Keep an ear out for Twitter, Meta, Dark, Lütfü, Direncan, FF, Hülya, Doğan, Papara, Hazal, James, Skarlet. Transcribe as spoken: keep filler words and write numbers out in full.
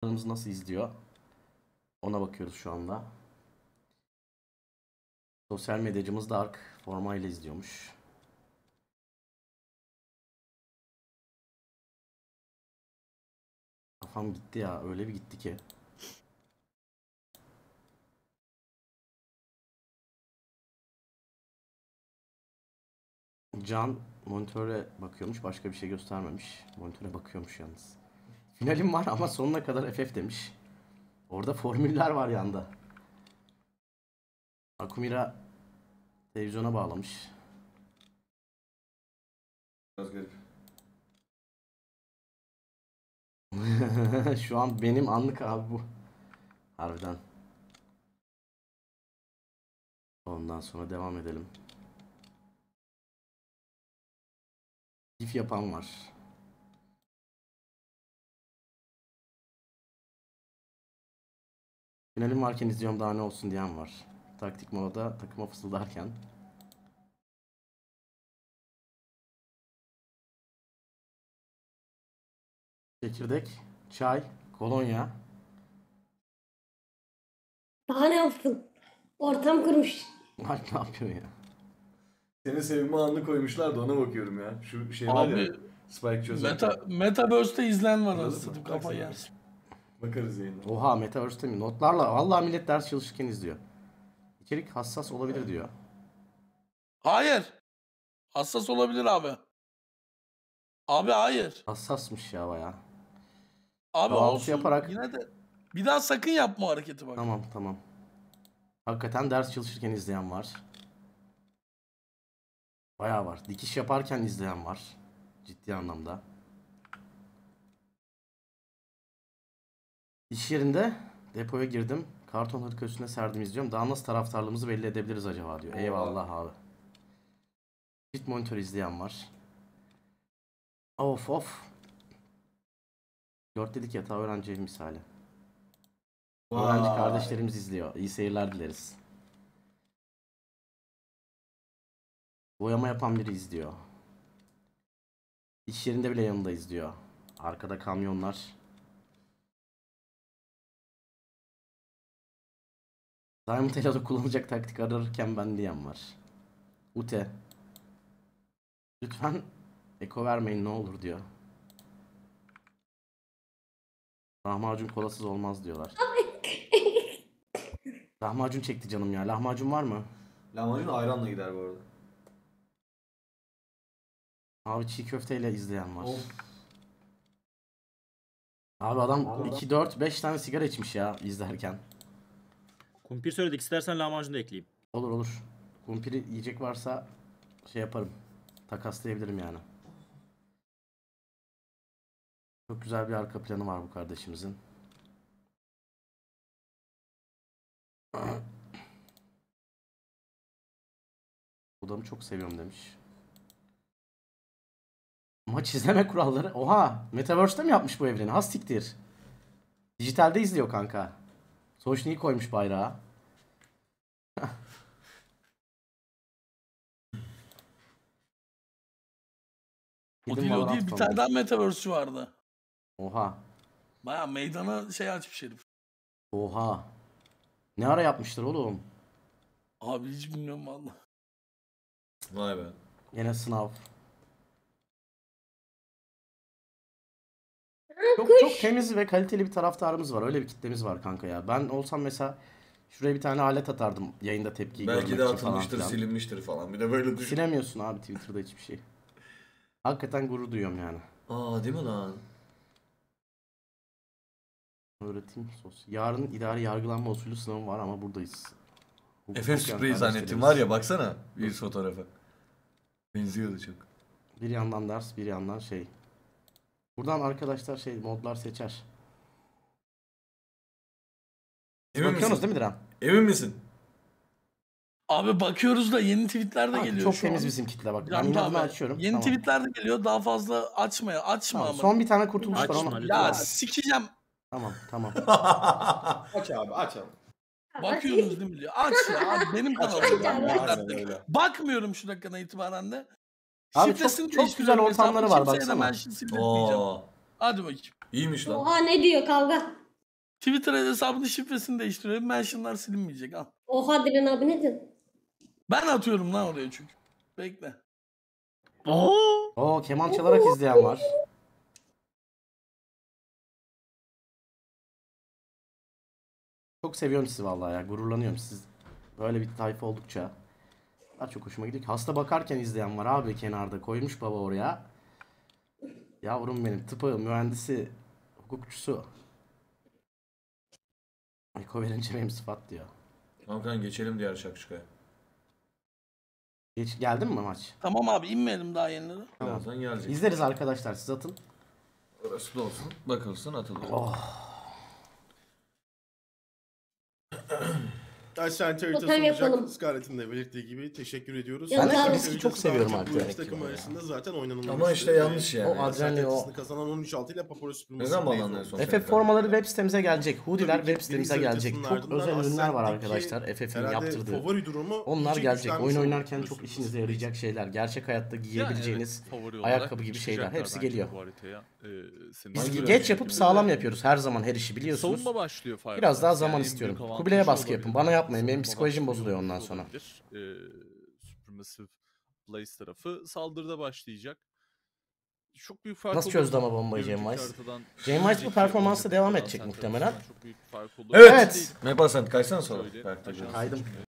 kanalımızı nasıl izliyor? Ona bakıyoruz şu anda. Sosyal medyacımız Dark formayla izliyormuş. Kafam gitti ya, öyle bir gitti ki. Can monitöre bakıyormuş, başka bir şey göstermemiş. Monitöre bakıyormuş yalnız. Finalim var ama sonuna kadar F F demiş. Orada formüller var yanda. Akumira televizyona bağlamış. Biraz garip. Şu an benim anlık abi bu. Harbiden. Ondan sonra devam edelim. Gif yapan var. Finalim varken izliyorum daha ne olsun diyen var. Taktik molada takıma fısıldarken. Çekirdek, çay, kolonya. Daha ne yaptın? Ortam kurmuş. Ay, ne yapıyorsun ya? Seni sevme anını koymuşlar da ona bakıyorum ya. Şu şey var ya. Spike çözer. Meta, Metaverse'de izlen var aslında. Kafa yersin. Bakarız yayında. Oha, Metaverse'de mi? Notlarla. Vallahi millet ders çalışırken izliyor. İçerik hassas olabilir diyor. Hayır. Hassas olabilir abi. Abi hayır. Hassasmış ya bayağı. Abi olsun, yaparak... yine de bir daha sakın yapma hareketi bak. Tamam tamam. Hakikaten ders çalışırken izleyen var. Bayağı var. Dikiş yaparken izleyen var. Ciddi anlamda. İş yerinde depoya girdim. Karton hırka üstüne serdim izliyorum. Daha nasıl taraftarlığımızı belli edebiliriz acaba diyor. Eyvallah abi. Bit monitör izleyen var. Of of. Dört dedik yatağı öğrenci evi misali. Vay. Öğrenci kardeşlerimiz izliyor. İyi seyirler dileriz. Boyama yapan biri izliyor. İş yerinde bile yanında izliyor. Arkada kamyonlar. Diamond Ela'da kullanılacak taktik ararken ben diyen var. Ute. Lütfen eko vermeyin ne olur diyor. Lahmacun kolasız olmaz diyorlar. Lahmacun çekti canım ya. Lahmacun var mı? Lahmacun ayranla gider bu arada. Abi çiğ köfteyle izleyen var. Of. Abi adam iki dört beş tane sigara içmiş ya izlerken. Kumpir söyledik. İstersen lahmacun da ekleyeyim. Olur olur. Kumpiri yiyecek varsa şey yaparım. Takaslayabilirim yani. Çok güzel bir arka planı var bu kardeşimizin. Odamı çok seviyorum demiş. Maç izleme kuralları. Oha! Metaverse'de mi yapmış bu evreni? Ha siktir. Dijitalde izliyor kanka. Soşni'yi koymuş bayrağı. O değil o değil. Bir tane daha Metaverse'ü vardı. Oha. Baya meydana şey açmış herif. Oha. Ne ara yapmışlar oğlum? Abi hiç bilmiyorum valla. Vay be. Yine sınav. Çok, çok temiz ve kaliteli bir taraftarımız var. Öyle bir kitlemiz var kanka ya. Ben olsam mesela şuraya bir tane alet atardım yayında tepkiyi görmek için. Belki de atılmıştır, falan silinmiştir falan. Bir de böyle düşün. Silemiyorsun abi Twitter'da hiçbir şey. Hakikaten gurur duyuyorum yani. Aa değil mi lan? Öğretim sos. Yarın idari yargılanma usulü sınavı var ama buradayız. F F spreyi zannettim var ya, baksana bir fotoğrafa. Benziyordu çok. Bir yandan ders, bir yandan şey. Buradan arkadaşlar şey modlar seçer. Emin misin? Değil mi Diren? Emin misin? Abi bakıyoruz da yeni tweetler de ha, geliyor. Çok temiz an. Bizim kitle bak. Ben bunu açıyorum. Yeni tamam. Tweetler de geliyor. Daha fazla açma ya. Açma tamam, ama. Son bir tane kurtuluş var ona. Ya sikeceğim. Tamam tamam. Aç abi aç abi. Bakıyorsunuz değil mi? Aç ya abi benim kanalım. Bakmıyorum şu dakikadan itibaren de. Abi çok, çok güzel ortamları var baksana. Hadi bakayım. İyiymiş lan. Oha ne diyor kavga. Twitter hesabının şifresini değiştiriyorum. Mention'lar silinmeyecek. Al. Oha Dilan abi ne diyorsun? Ben atıyorum lan oraya çünkü. Bekle. Oo, Oo keman çalarak izleyen var. Çok seviyorum sizi vallahi ya. Gururlanıyorum siz. Böyle bir tayfa oldukça. Daha çok hoşuma gidiyor. Hasta bakarken izleyen var abi kenarda. Koymuş baba oraya. Yavrum benim. Tıpı, mühendisi, hukukçusu. Eko verince benim sıfat diyor. Kankan geçelim diğer şakşukaya. Geç, geldin mi maç? Tamam abi inmeyelim daha yenileri. Tamam. İzleriz arkadaşlar siz atın. Orası da olsun. Bakılsın atılır. Oh. Aşağıda haritası olacak. Skarlet'in de belirttiği gibi teşekkür ediyoruz. Ben de riski çok seviyorum artık. Takım arasında zaten oynanılmış. Ama işte yanlış yani. O adrenalin o. Kazanan on üç altı ile Papara süpürmesi. F F formaları web sitemize gelecek. Hoodiler web sitemize gelecek. Çok özel ürünler var arkadaşlar. F F'in yaptırdığı. Onlar gelecek. Oyun oynarken çok işinize yarayacak şeyler. Gerçek hayatta giyebileceğiniz ayakkabı gibi şeyler. Hepsi geliyor. Biz geç yapıp sağlam yapıyoruz. Her zaman her işi biliyorsunuz. Biraz daha zaman istiyorum. Kubilay'a baskı yapın. Bana yap. Benim psikolojim bozuluyor ondan sonra. Ee, Supermassive Blaze tarafı saldırıda başlayacak. Çok büyük fark. Nasıl çözdü ama bombayı James? James bu performansa devam edecek muhtemelen. Evet. Evet. Ne basın? Kaçtan sonra? Kaydım.